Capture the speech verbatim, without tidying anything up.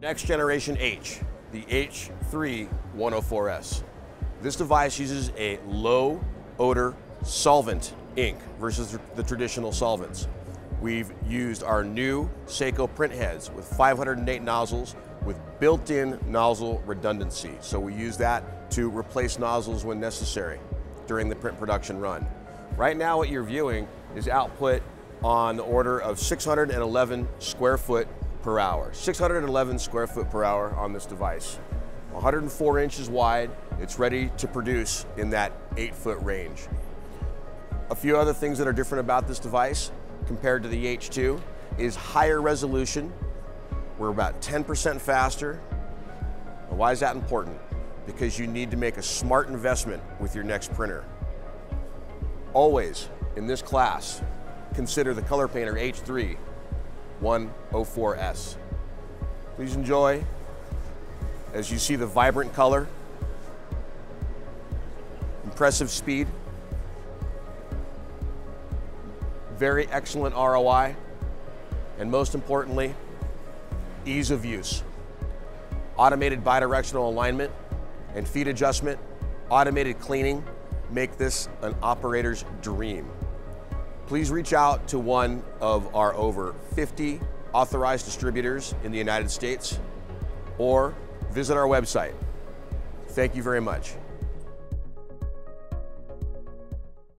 Next generation H, the H three one oh four S. This device uses a low odor solvent ink versus the traditional solvents. We've used our new Seiko print heads with five hundred eight nozzles with built-in nozzle redundancy. So we use that to replace nozzles when necessary during the print production run. Right now what you're viewing is output on the order of six hundred eleven square foot per hour. six hundred eleven square foot per hour on this device. one hundred four inches wide, it's ready to produce in that eight foot range. A few other things that are different about this device compared to the H two is higher resolution. We're about ten percent faster. And why is that important? Because you need to make a smart investment with your next printer. Always, in this class, consider the ColorPainter H three one oh four S. Please enjoy as you see the vibrant color, impressive speed, very excellent R O I, and most importantly, ease of use. Automated bidirectional alignment and feed adjustment, automated cleaning, make this an operator's dream. Please reach out to one of our over fifty authorized distributors in the United States or visit our website. Thank you very much.